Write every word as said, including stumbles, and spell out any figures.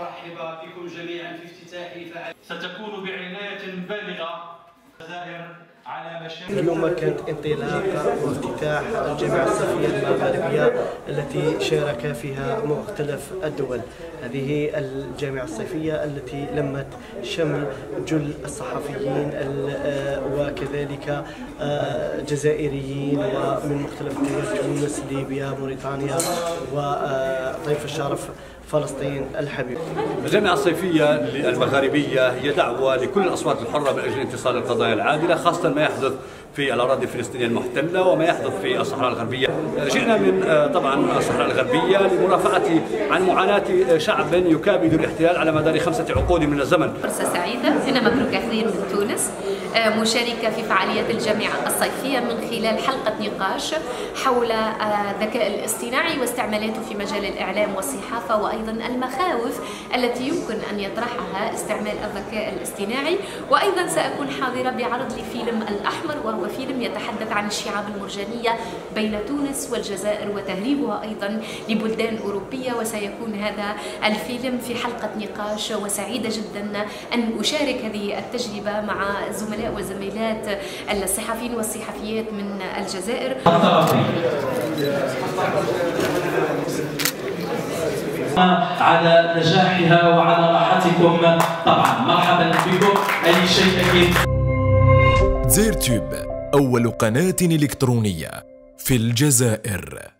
أرحب بكم جميعا في افتتاح الفعالية. ستكون بعناية بالغة الجزائر اليوم كانت انطلاق وافتتاح الجامعة الصيفية المغاربية التي شارك فيها مختلف الدول. هذه الجامعة الصيفية التي لمت شمل جل الصحفيين وكذلك جزائريين ومن مختلف الدول: تونس، ليبيا، موريتانيا، وضيف الشرف فلسطين الحبيب. الجامعة الصيفية المغاربية هي دعوة لكل الأصوات الحرة من أجل انتصال القضايا العادلة، خاصة ما يحدث في الأراضي الفلسطينية المحتلة وما يحدث في الصحراء الغربية. جئنا من طبعا الصحراء الغربية لمرافعة عن معاناة شعب يكابد الاحتلال على مدار خمسة عقود من الزمن. فرصة سعيدة، أنا مبروك كثير من تونس مشاركة في فعاليات الجامعة الصيفية من خلال حلقة نقاش حول الذكاء الاصطناعي واستعمالاته في مجال الإعلام والصحافة، وأيضا المخاوف التي يمكن أن يطرحها استعمال الذكاء الاصطناعي. وأيضا سأكون حاضرة بعرض لفيلم الأحمر، وهو فيلم يتحدث عن الشعاب المرجانية بين تونس والجزائر وتهريبها أيضا لبلدان أوروبية، وسيكون هذا الفيلم في حلقة نقاش. وسعيدة جدا أن أشارك هذه التجربة مع زملاء وزميلات الصحفيين والصحفيات من الجزائر. على نجاحها وعلى راحتكم طبعا، مرحبا بكم. أي شيء أكيد. دزير تيوب أول قناة إلكترونية في الجزائر.